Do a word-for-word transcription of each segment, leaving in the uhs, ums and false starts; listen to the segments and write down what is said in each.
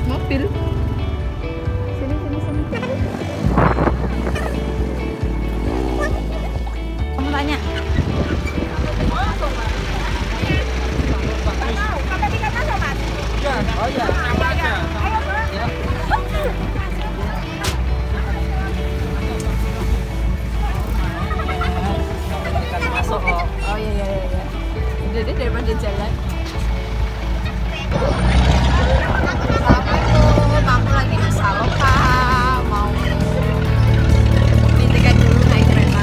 lihat mobil. Sini sini sini. Kamu tanya. Oh iya, apa aja? Oh iya iya iya. Jadi daripada jalan. Assalamualaikum, aku lagi di Saloka. Mau ditingkat dulu naik kereta.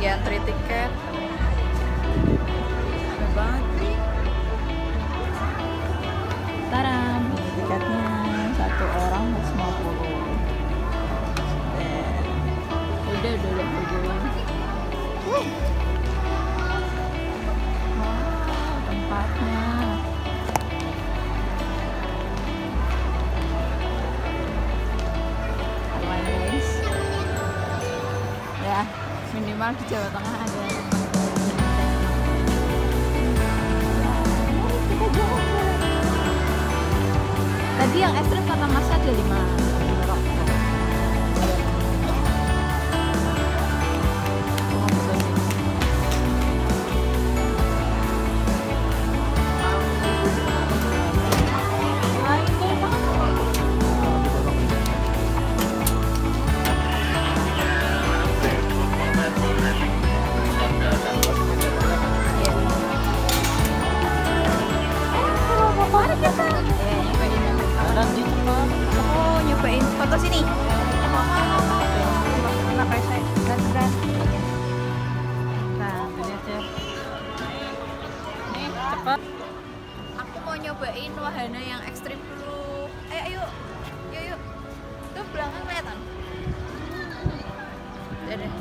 Ya, antri tiket ada banget. Taram, ini tiketnya satu orang seratus lima puluh. Udah udah lebih duluan. Wah, tempatnya lumayan guys. Ya. Minimal di Jawa Tengah ada. Tadi yang ekstrim kata Mas ada lima. Aku mau nyobain wahana yang ekstrim dulu. Ayo, ayo, yuk, yuk. Tuh belakang kelihatan. Dadah.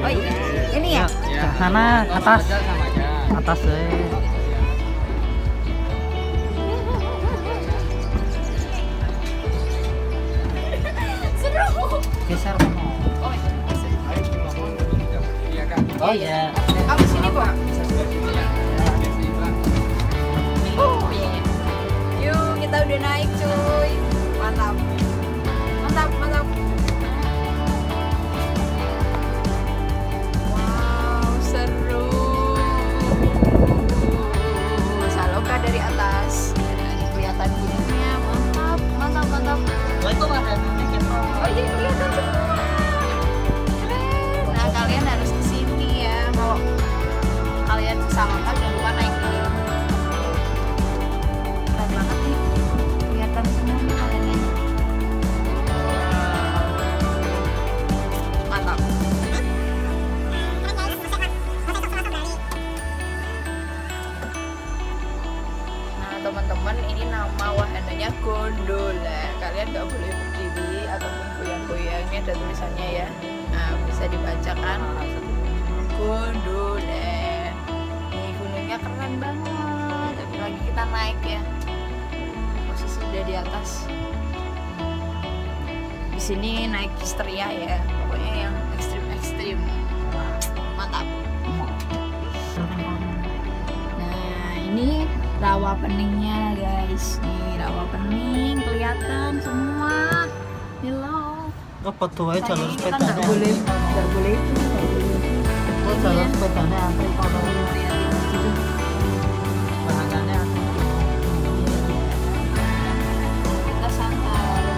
Oh, ini ya? Ya sana atas atas deh. Geser. Oh iya. Aku sini Pak. Oh iya. Yuk kita udah naik cuy. Mantap. Mantap mantap. Banget nih kelihatan semua alamnya. sini ada tulisannya ya, nah, bisa dibacakan Gondolen. Ini gunungnya keren banget, tapi lagi kita naik ya, posisi udah di atas. Di sini naik histeria ya, pokoknya yang ekstrim-ekstrim, mantap. Nah ini rawa peningnya guys, nih rawa pening kelihatan semua. Hello. Apa tuh aja jalur sepeda? Nggak boleh, nggak boleh itu. Itu jalur sepedanya antri kalau gitu. Bahannya. Kita santai.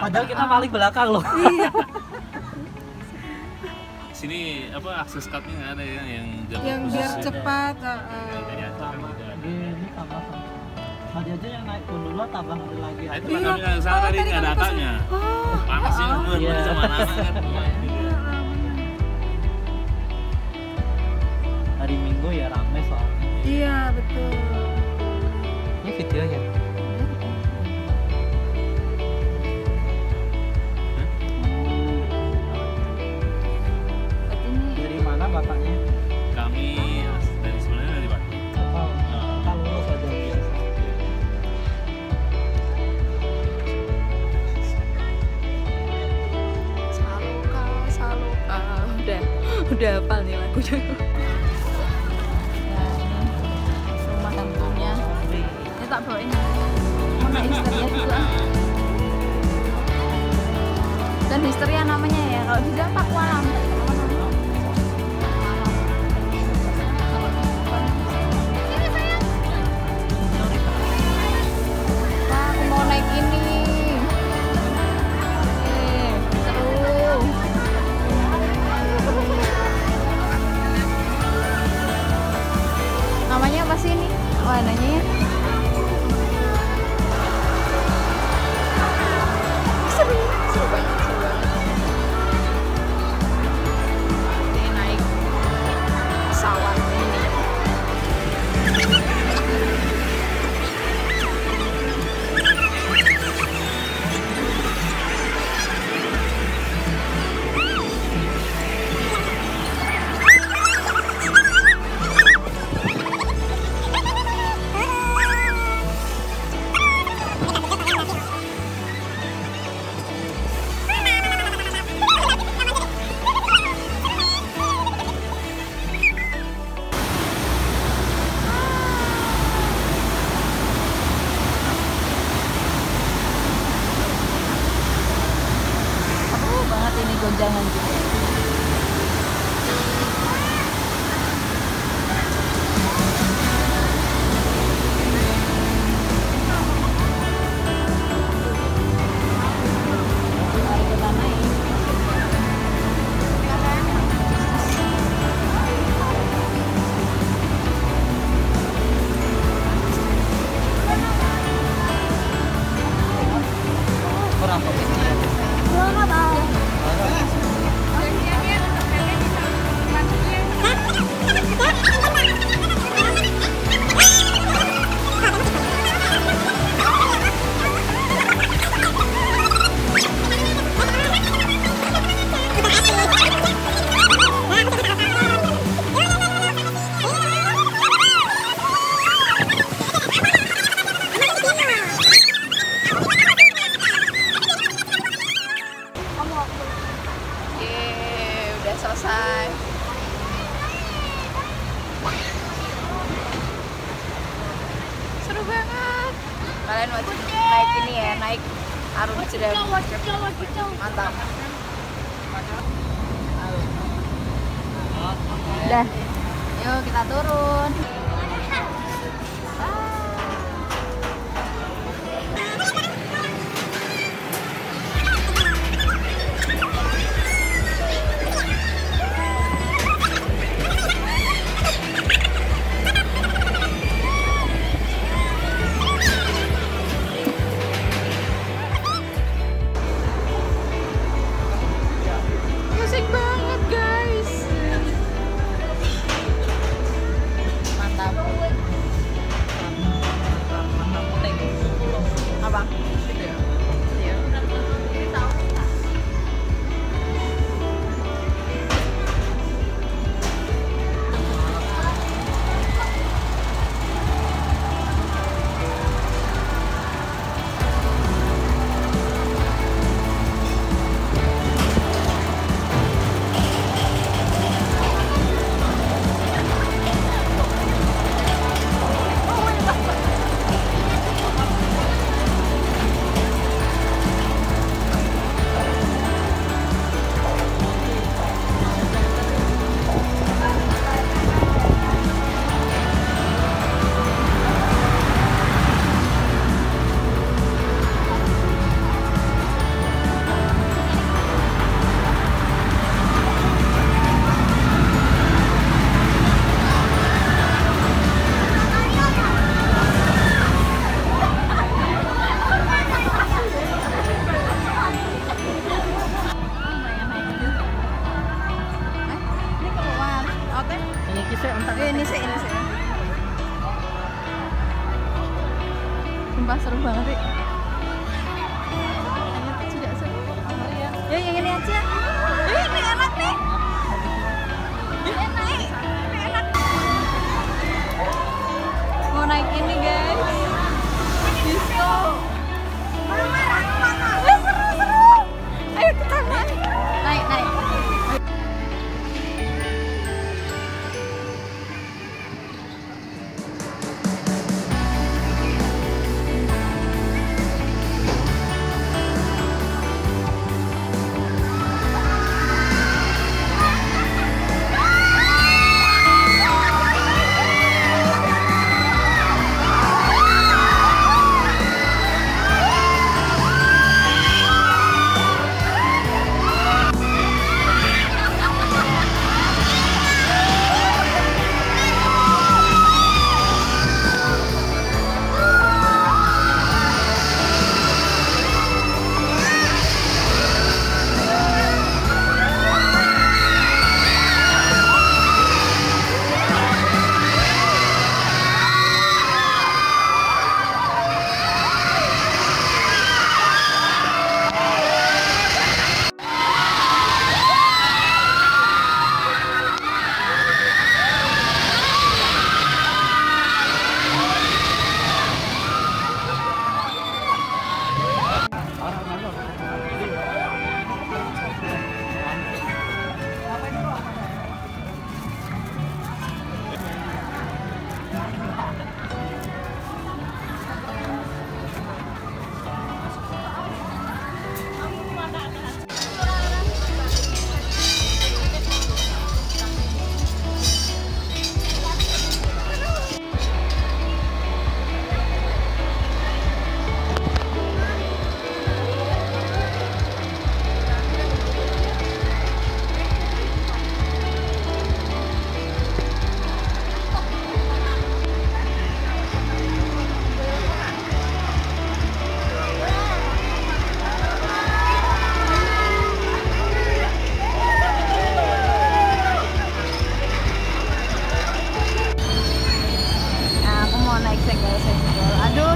Padahal kita paling belakang loh. Iya. Sini apa akses cutnya nggak ada ya, yang yang biar cepat. Ini tambah tadi aja yang naik gondola tambah lagi. Itu kan yang salah tadi nggak ada akanya. Panasnya bukan sama anak kan. Hari Minggu ya rame soalnya. Iya betul. Ini videonya. Bapaknya kami dari sebenarnya dari Pak Bapak kita lulus aja biasa. Saloka, Saloka udah udah hafal nih lagunya. Nah ini rumah kampungnya, ini tak bawain mana histeria juga dan histeria namanya ya, kalau tidak Pak Walam. Jangan juga. Selesai Kalian wajib naik ini ya, naik arung jeram. Mantap. Udah. Yuk kita turun. Ini sih, ini sih. Sumpah seru banget sih. Enak juga seru. Ya yang ini aja. Ini, ini enak nih. Ini enak. Ini enak. Mau naik ini guys. Disco. Ya seru-seru. Ayo kita naik. Naik, naik.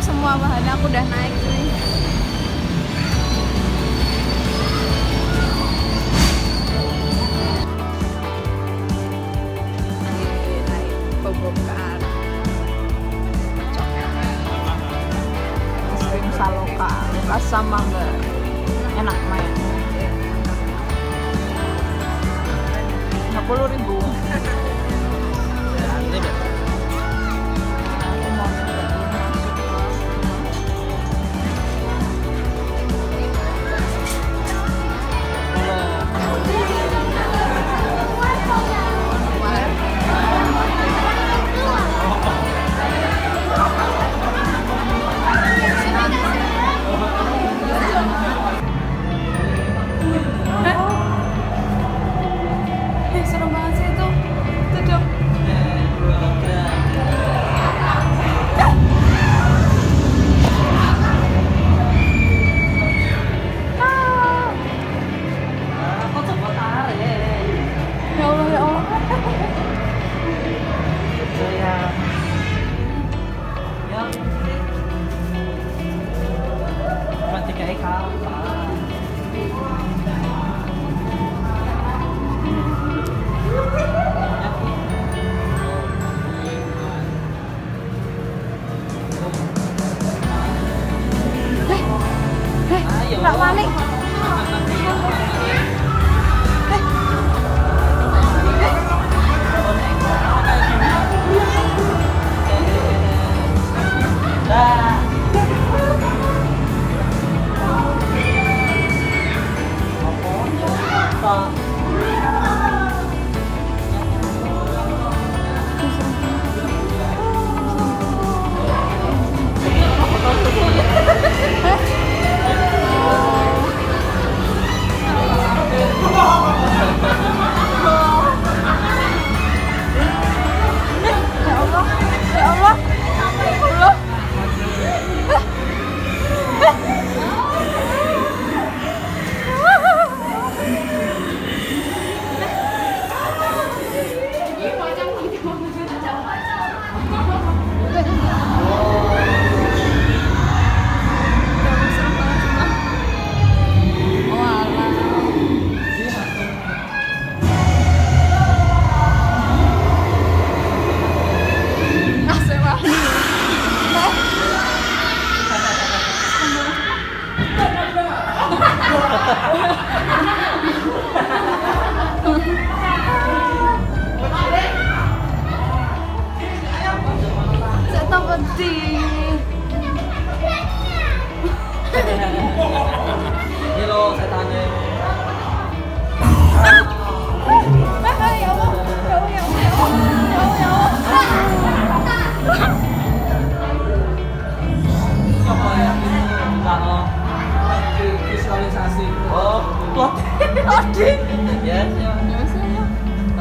Semua bahannya aku udah naik cuy. Naik bobokan es krim Saloka rasa mangga, enak banget. Sepuluh ribu. Aku mau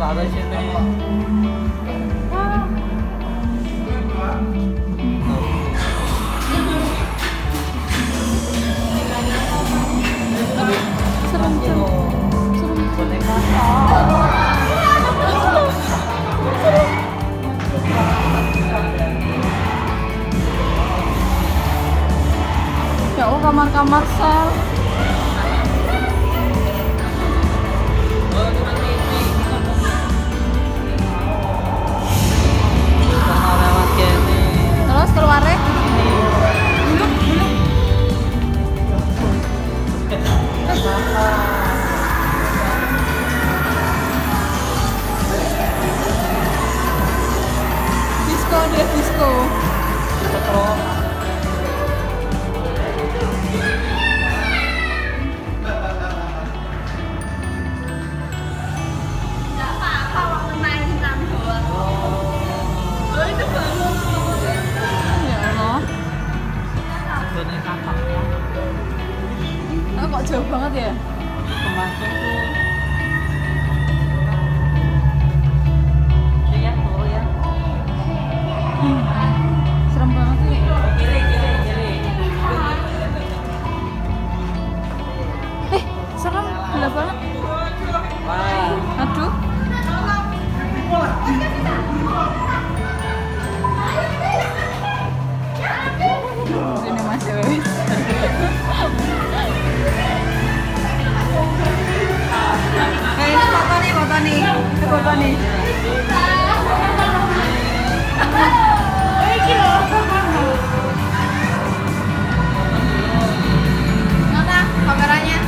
拿在现在。啊！Ya Allah, kamar-kamar sel. Terus keluarnya belum belum disco deh disco kok jauh banget ya? Kemarin tuh lihat tuh ya. Serem banget sih. Kiri kiri kiri. Eh, serem gelap banget. Aduh. Ini masih wes. Botani. Mana kameranya?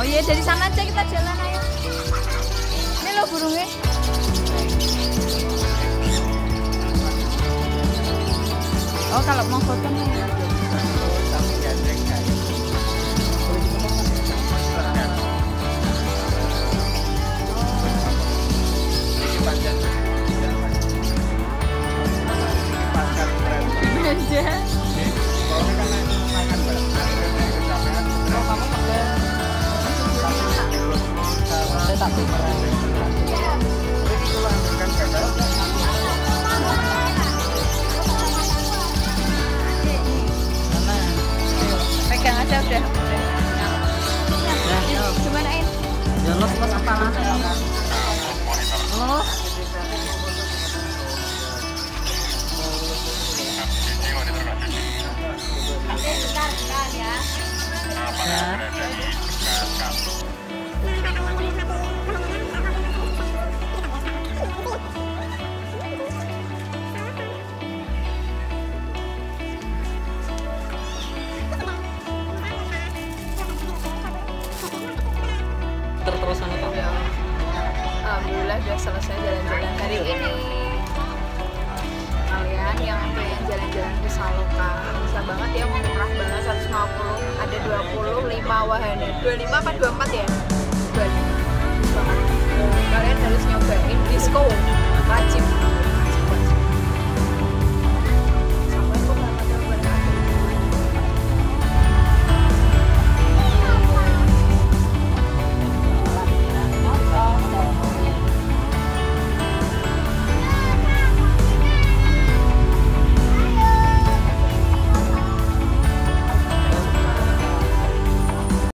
Oh iya, dari sana aja kita jalan, ayo. Ini loh burungnya. Oh, kalau mau foto nih. Tak pernah. Pegang aja udah. Cuman air. Ya los los apa lagi? Los. Bentar ya. Alhamdulillah sudah selesai jalan-jalan hari ini. wahannya dua puluh lima apa dua puluh empat ya? dua puluh lima. Kalian harus nyobain disco, wajib.